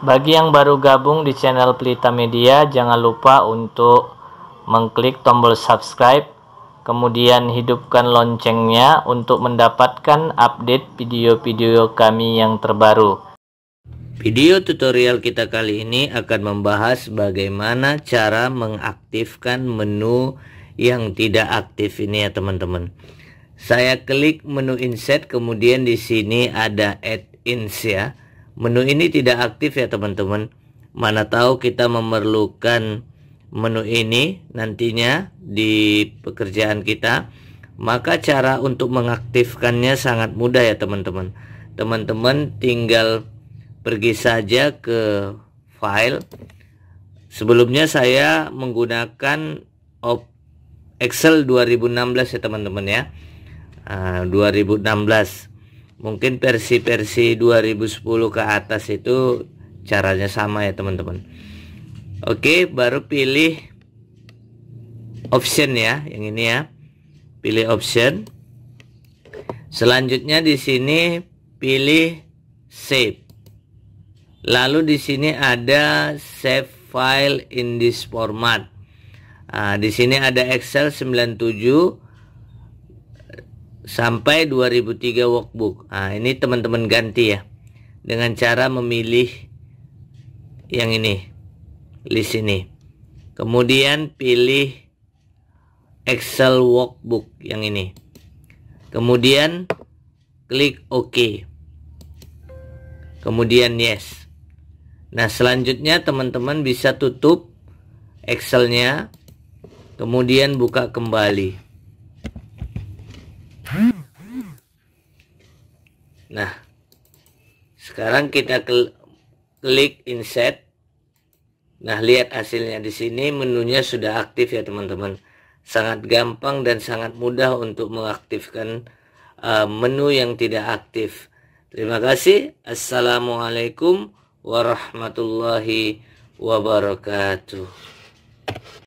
Bagi yang baru gabung di channel Pelita Media, jangan lupa untuk mengklik tombol subscribe, kemudian hidupkan loncengnya untuk mendapatkan update video-video kami yang terbaru. Video tutorial kita kali ini akan membahas bagaimana cara mengaktifkan menu yang tidak aktif ini ya teman-teman. Saya klik menu Insert, kemudian di sini ada Add-ins ya. Menu ini tidak aktif ya teman-teman. Mana tahu kita memerlukan menu ini nantinya di pekerjaan kita. Maka cara untuk mengaktifkannya sangat mudah ya teman-teman. Teman-teman tinggal pergi saja ke file. Sebelumnya saya menggunakan Excel 2016 ya teman-teman ya. 2016. Mungkin versi 2010 ke atas itu caranya sama ya teman-teman. Oke, baru pilih option ya, yang ini ya. Pilih option. Selanjutnya di sini pilih save. Lalu di sini ada save file in this format. Di sini ada Excel 97 sampai 2003 workbook. Ini teman-teman ganti ya dengan cara memilih yang ini, list ini, kemudian pilih Excel workbook yang ini, kemudian klik OK, kemudian yes. Nah selanjutnya teman-teman bisa tutup Excelnya, kemudian buka kembali. Nah, sekarang kita klik Insert. Nah, lihat hasilnya di sini, menunya sudah aktif ya teman-teman. Sangat gampang dan sangat mudah untuk mengaktifkan menu yang tidak aktif. Terima kasih. Assalamualaikum warahmatullahi wabarakatuh.